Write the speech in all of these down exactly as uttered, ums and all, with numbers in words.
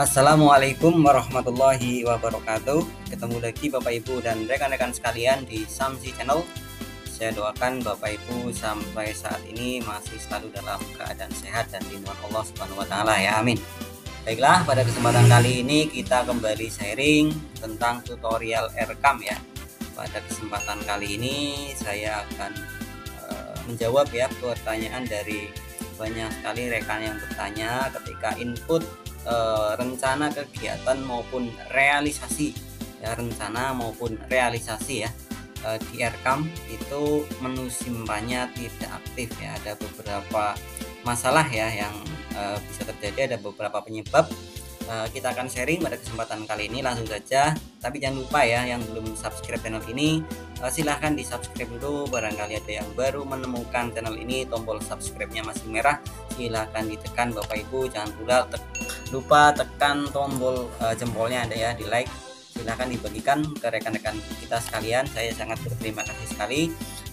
Assalamualaikum warahmatullahi wabarakatuh. Ketemu lagi Bapak Ibu dan rekan-rekan sekalian di Syamsi Channel. Saya doakan Bapak Ibu sampai saat ini masih selalu dalam keadaan sehat dan lindungan Allah Subhanahu wa taala ya. Amin. Baiklah, pada kesempatan kali ini kita kembali sharing tentang tutorial Rekam ya. Pada kesempatan kali ini saya akan uh, menjawab ya pertanyaan dari banyak sekali rekan yang bertanya ketika input E, rencana kegiatan maupun realisasi ya, rencana maupun realisasi ya e, di Rekam itu menu simpannya tidak aktif ya. Ada beberapa masalah ya yang e, bisa terjadi, ada beberapa penyebab. E, kita akan sharing pada kesempatan kali ini langsung saja, tapi jangan lupa ya yang belum subscribe channel ini e, silahkan di subscribe dulu. Barangkali ada yang baru menemukan channel ini, tombol subscribe-nya masih merah, silahkan ditekan Bapak Ibu. Jangan pula lupa tekan tombol uh, jempolnya ada ya, di like. Silahkan dibagikan ke rekan-rekan kita sekalian. Saya sangat berterima kasih sekali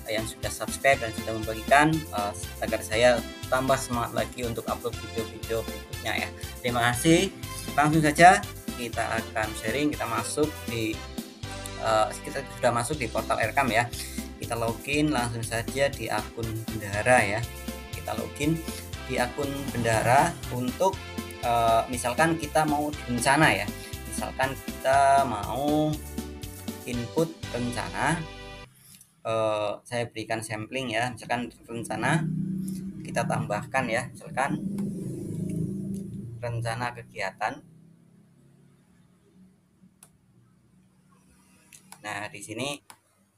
uh, yang sudah subscribe dan sudah membagikan, uh, agar saya tambah semangat lagi untuk upload video-video berikutnya ya. Terima kasih. Langsung saja kita akan sharing. Kita masuk di uh, kita sudah masuk di portal Rekam ya. Kita login langsung saja di akun bendahara ya. Kita login di akun bendahara untuk e, misalkan kita mau rencana ya, misalkan kita mau input rencana, e, saya berikan sampling ya, misalkan rencana kita tambahkan ya, misalkan rencana kegiatan. Nah di sini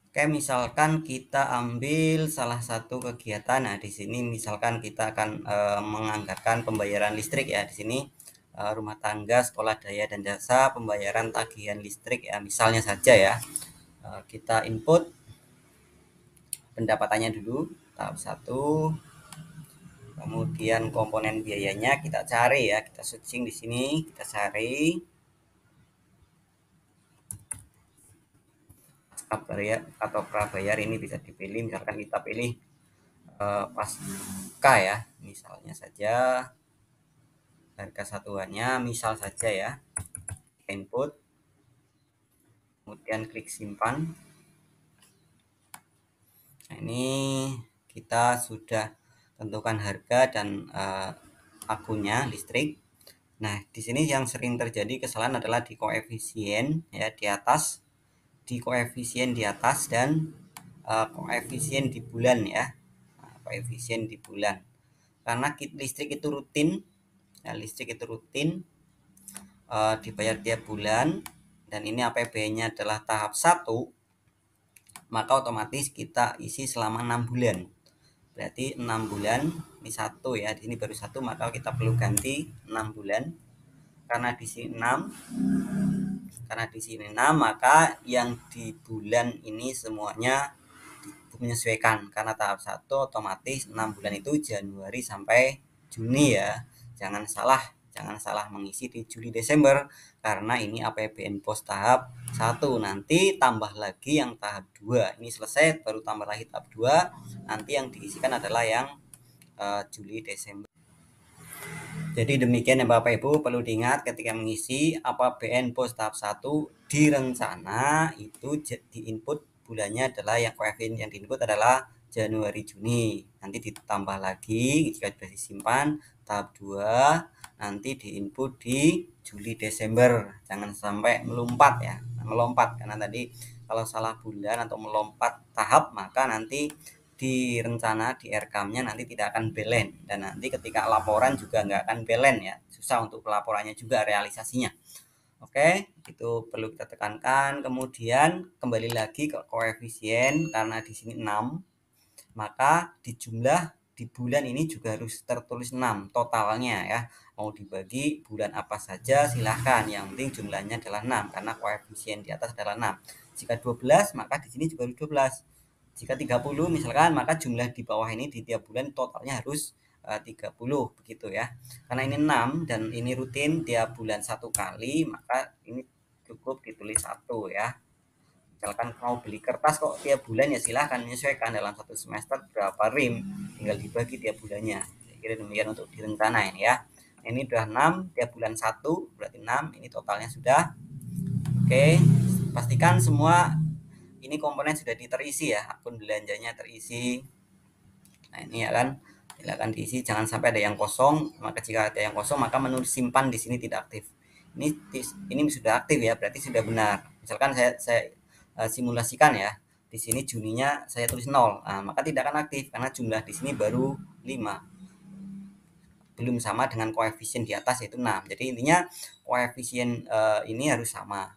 kayak misalkan kita ambil salah satu kegiatan. Nah di sini misalkan kita akan e, menganggarkan pembayaran listrik ya. Di sini e, rumah tangga, sekolah daya dan jasa, pembayaran tagihan listrik ya, misalnya saja ya. E, kita input pendapatannya dulu tahap satu, kemudian komponen biayanya kita cari ya, kita searching di sini, kita cari prabayar atau prabayar. Ini bisa dipilih, misalkan kita pilih uh, pasca ya, misalnya saja harga satuannya misal saja ya, input kemudian klik simpan. Nah, ini kita sudah tentukan harga dan uh, akunnya listrik. Nah di sini yang sering terjadi kesalahan adalah di koefisien ya, di atas, di koefisien di atas dan uh, koefisien di bulan ya, nah, koefisien di bulan, karena listrik itu rutin ya, listrik itu rutin uh, dibayar tiap bulan dan ini A P B N-nya adalah tahap satu, maka otomatis kita isi selama enam bulan. Berarti enam bulan ini satu ya, di sini baru satu, maka kita perlu ganti enam bulan, karena di sini enam, karena di sini enam, maka yang di bulan ini semuanya menyesuaikan, karena tahap satu otomatis enam bulan itu Januari sampai Juni ya. Jangan salah, jangan salah mengisi di Juli Desember, karena ini A P B N pos tahap satu. Nanti tambah lagi yang tahap dua. Ini selesai baru tambah lagi tahap dua. Nanti yang diisikan adalah yang uh, Juli Desember. Jadi demikian ya Bapak Ibu, perlu diingat ketika mengisi A P B N pos tahap satu di rencana itu, di input bulannya adalah yang koefisien yang di input adalah Januari Juni. Nanti ditambah lagi jika sudah disimpan tahap dua, nanti di input di Juli Desember. Jangan sampai melompat ya, melompat, karena tadi kalau salah bulan atau melompat tahap maka nanti di rencana di Rekamnya nanti tidak akan belen, dan nanti ketika laporan juga nggak akan belen ya, susah untuk pelaporannya juga realisasinya. Oke, itu perlu kita tekankan. Kemudian kembali lagi ke koefisien, karena di sini enam, maka di jumlah di bulan ini juga harus tertulis enam totalnya ya. Mau dibagi bulan apa saja silahkan, yang penting jumlahnya adalah enam, karena koefisien di atas adalah enam. Jika dua belas maka di sini juga harus dua belas. Jika tiga puluh misalkan, maka jumlah di bawah ini di tiap bulan totalnya harus uh, tiga puluh begitu ya. Karena ini enam dan ini rutin tiap bulan satu kali, maka ini cukup ditulis satu ya. Misalkan mau beli kertas kok tiap bulan ya, silahkan menyesuaikan dalam satu semester berapa rim, tinggal dibagi tiap bulannya. Saya kira demikian untuk direncanain ya. Ini sudah enam, tiap bulan satu berarti enam, ini totalnya sudah. Oke, pastikan semua ini komponen sudah terisi ya, akun belanjanya terisi. Nah ini ya kan, silakan diisi, jangan sampai ada yang kosong. Maka jika ada yang kosong, maka menu simpan di sini tidak aktif. Ini ini sudah aktif ya, berarti sudah benar. Misalkan saya saya uh, simulasikan ya, di sini Juninya saya tulis nol, nah, maka tidak akan aktif karena jumlah di sini baru lima. Belum sama dengan koefisien di atas yaitu enam. Jadi intinya koefisien uh, ini harus sama.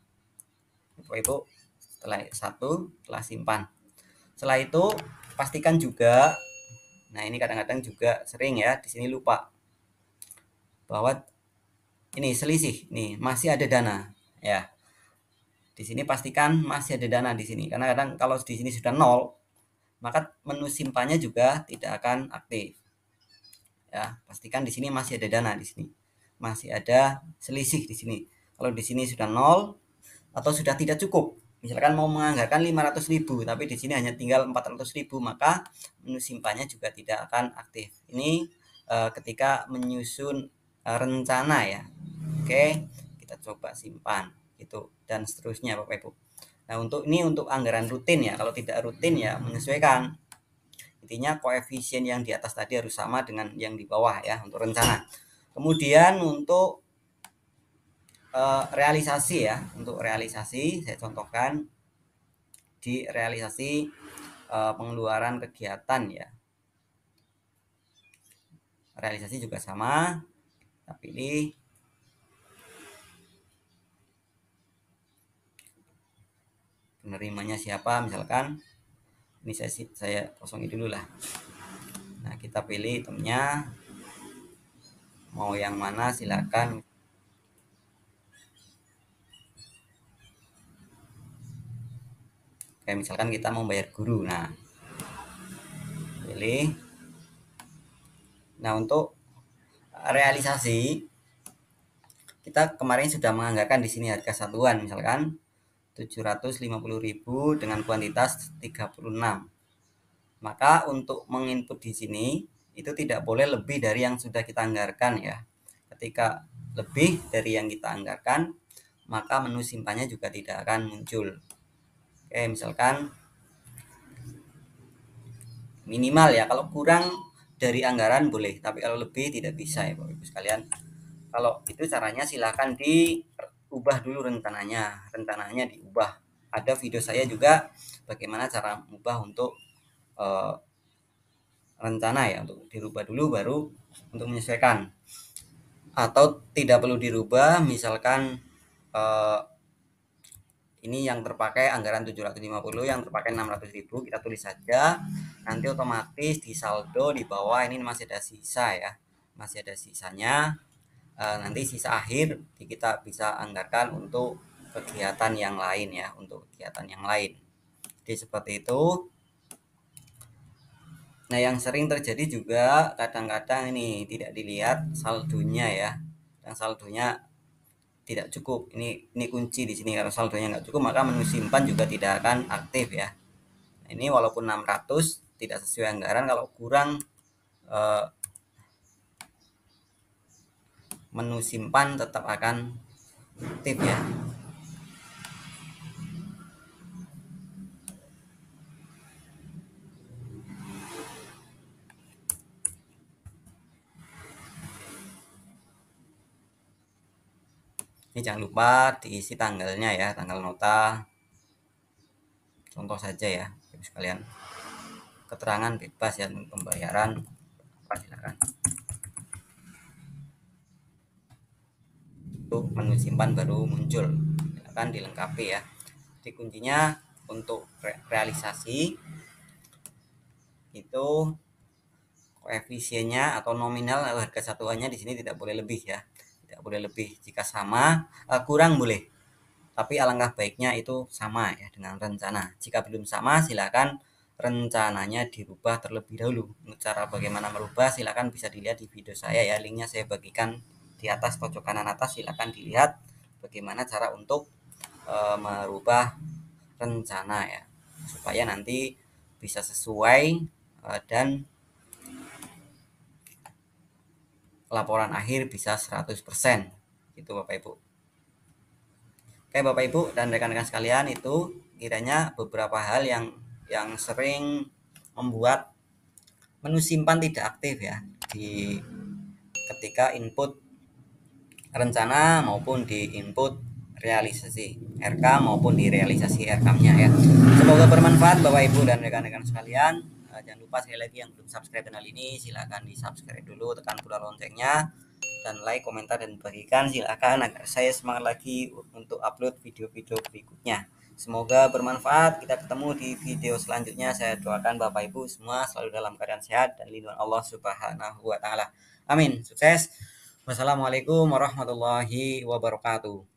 Ibu-ibu, setelah satu telah simpan. Setelah itu pastikan juga, nah ini kadang-kadang juga sering ya, di sini lupa bahwa ini selisih, nih masih ada dana ya. Di sini pastikan masih ada dana di sini, karena kadang kalau di sini sudah nol, maka menu simpannya juga tidak akan aktif. Ya, pastikan di sini masih ada dana, di sini masih ada selisih di sini. Kalau di sini sudah nol atau sudah tidak cukup, misalkan mau menganggarkan lima ratus ribu tapi di sini hanya tinggal empat ratus ribu, maka menu simpannya juga tidak akan aktif. Ini uh, ketika menyusun uh, rencana ya. Oke, kita coba simpan gitu dan seterusnya Bapak Ibu. Nah, untuk ini untuk anggaran rutin ya. Kalau tidak rutin ya menyesuaikan. Intinya koefisien yang di atas tadi harus sama dengan yang di bawah ya untuk rencana. Kemudian untuk e, realisasi ya, untuk realisasi saya contohkan di realisasi e, pengeluaran kegiatan ya. Realisasi juga sama, kita pilih. Penerimanya siapa misalkan. Ini saya, saya kosongin dulu lah. Nah kita pilih itemnya, mau yang mana silakan. Kayak misalkan kita mau bayar guru, nah pilih. Nah untuk realisasi kita kemarin sudah menganggarkan di sini harga satuan misalkan tujuh ratus lima puluh ribu dengan kuantitas tiga puluh enam. Maka untuk menginput di sini itu tidak boleh lebih dari yang sudah kita anggarkan ya. Ketika lebih dari yang kita anggarkan, maka menu simpannya juga tidak akan muncul. Oke, misalkan minimal ya, kalau kurang dari anggaran boleh, tapi kalau lebih tidak bisa ya Bapak Ibu sekalian. Kalau itu caranya silahkan di ubah dulu rencananya, rencananya diubah. Ada video saya juga bagaimana cara mengubah untuk e, rencana ya, untuk dirubah dulu baru untuk menyesuaikan. Atau tidak perlu dirubah, misalkan e, ini yang terpakai anggaran tujuh ratus lima puluh, yang terpakai enam ratus ribu, kita tulis saja. Nanti otomatis di saldo di bawah ini masih ada sisa ya, masih ada sisanya. Nanti sisa akhir kita bisa anggarkan untuk kegiatan yang lain ya, untuk kegiatan yang lain. Jadi seperti itu. Nah yang sering terjadi juga kadang-kadang ini tidak dilihat saldonya ya, dan saldonya tidak cukup. Ini ini kunci di sini, kalau saldonya nggak cukup maka menu simpan juga tidak akan aktif ya. Nah, ini walaupun enam ratus tidak sesuai anggaran, kalau kurang eh, menu simpan tetap akan aktif ya. Ini jangan lupa diisi tanggalnya ya, tanggal nota. Contoh saja ya, sekalian. Keterangan bebas ya, pembayaran silakan. Menu simpan baru muncul, akan dilengkapi ya. Jadi kuncinya untuk realisasi itu koefisiennya atau nominal harga satuannya di sini tidak boleh lebih ya, tidak boleh lebih. Jika sama kurang boleh, tapi alangkah baiknya itu sama ya dengan rencana. Jika belum sama silakan rencananya dirubah terlebih dahulu. Cara bagaimana merubah silakan bisa dilihat di video saya ya, linknya saya bagikan di atas pojok kanan atas. Silahkan dilihat bagaimana cara untuk e, merubah rencana ya, supaya nanti bisa sesuai e, dan laporan akhir bisa seratus persen. Gitu Bapak Ibu. Oke Bapak Ibu dan rekan-rekan sekalian, itu kiranya beberapa hal yang yang sering membuat menu simpan tidak aktif ya di ketika input rencana maupun di input realisasi R K maupun di realisasi R K-nya ya. Semoga bermanfaat Bapak Ibu dan rekan-rekan sekalian. Jangan lupa sekali lagi yang belum subscribe channel ini silahkan di subscribe dulu, tekan pula loncengnya, dan like, komentar, dan bagikan silahkan agar saya semangat lagi untuk upload video-video berikutnya. Semoga bermanfaat. Kita ketemu di video selanjutnya. Saya doakan Bapak Ibu semua selalu dalam keadaan sehat dan lindungan Allah Subhanahu wa taala. Amin. Sukses. Wassalamualaikum warahmatullahi wabarakatuh.